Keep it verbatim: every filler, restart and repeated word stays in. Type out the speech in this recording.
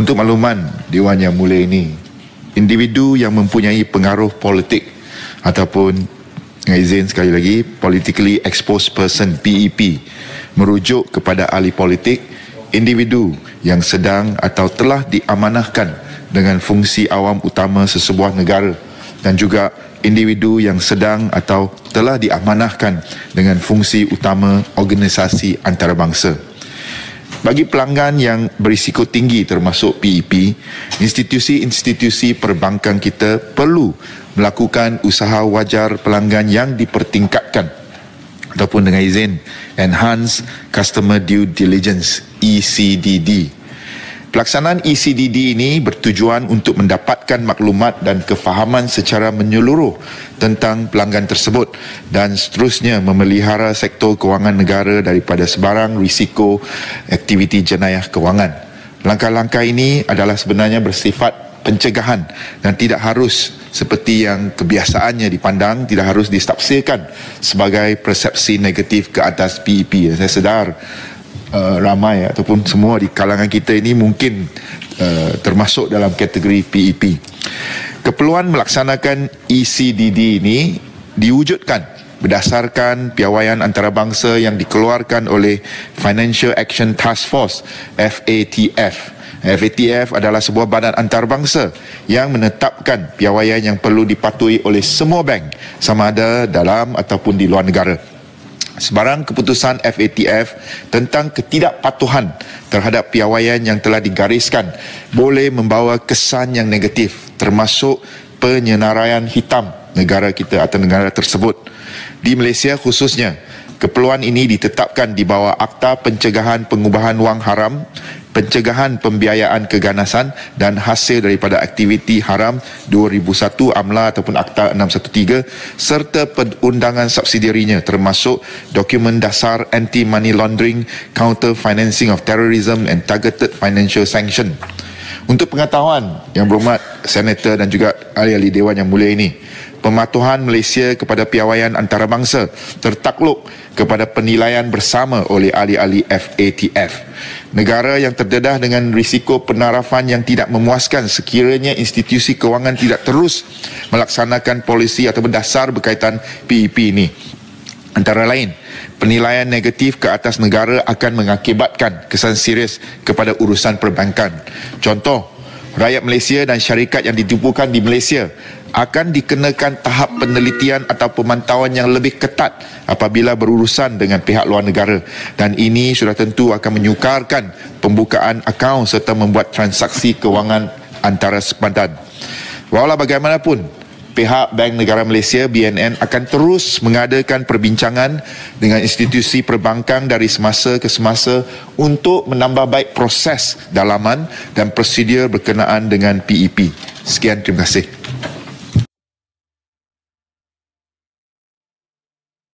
Untuk makluman Dewan Yang Mulia ini, individu yang mempunyai pengaruh politik ataupun, dengan izin sekali lagi, politically exposed person P E P, merujuk kepada ahli politik, individu yang sedang atau telah diamanahkan dengan fungsi awam utama sesebuah negara, dan juga individu yang sedang atau telah diamanahkan dengan fungsi utama organisasi antarabangsa. Bagi pelanggan yang berisiko tinggi termasuk P E P, institusi-institusi perbankan kita perlu melakukan usaha wajar pelanggan yang dipertingkatkan ataupun dengan izin Enhanced Customer Due Diligence E C D D. Pelaksanaan E C D D ini bertujuan untuk mendapatkan maklumat dan kefahaman secara menyeluruh tentang pelanggan tersebut dan seterusnya memelihara sektor kewangan negara daripada sebarang risiko aktiviti jenayah kewangan. Langkah-langkah ini adalah sebenarnya bersifat pencegahan dan tidak harus seperti yang kebiasaannya dipandang, tidak harus ditafsirkan sebagai persepsi negatif ke atas P E P. Saya sedar Uh, ramai ataupun semua di kalangan kita ini mungkin uh, termasuk dalam kategori P E P. Keperluan melaksanakan E C D D ini diwujudkan berdasarkan piawaian antarabangsa yang dikeluarkan oleh Financial Action Task Force F A T F. F A T F adalah sebuah badan antarabangsa yang menetapkan piawaian yang perlu dipatuhi oleh semua bank sama ada dalam ataupun di luar negara. Sebarang keputusan F A T F tentang ketidakpatuhan terhadap piawaian yang telah digariskan boleh membawa kesan yang negatif, termasuk penyenaraian hitam negara kita atau negara tersebut. Di Malaysia khususnya, keperluan ini ditetapkan di bawah Akta Pencegahan Pengubahan Wang Haram, Pencegahan Pembiayaan Keganasan dan Hasil daripada Aktiviti Haram dua ribu satu AMLA ataupun Akta enam satu tiga serta perundangan subsidiarinya, termasuk dokumen dasar Anti-Money Laundering, Counter-Financing of Terrorism and Targeted Financial Sanction. Untuk pengetahuan Yang Berhormat Senator dan juga ahli-ahli Dewan Yang Mulia ini, pematuhan Malaysia kepada piawaian antarabangsa tertakluk kepada penilaian bersama oleh ahli-ahli F A T F. Negara yang terdedah dengan risiko penarafan yang tidak memuaskan sekiranya institusi kewangan tidak terus melaksanakan polisi atau dasar berkaitan P E P ini. Antara lain, penilaian negatif ke atas negara akan mengakibatkan kesan serius kepada urusan perbankan. Contoh, rakyat Malaysia dan syarikat yang ditubuhkan di Malaysia akan dikenakan tahap penelitian atau pemantauan yang lebih ketat apabila berurusan dengan pihak luar negara, dan ini sudah tentu akan menyukarkan pembukaan akaun serta membuat transaksi kewangan antara sempadan. Walau bagaimanapun, pihak Bank Negara Malaysia B N M akan terus mengadakan perbincangan dengan institusi perbankan dari semasa ke semasa untuk menambah baik proses dalaman dan prosedur berkenaan dengan P E P. Sekian, terima kasih.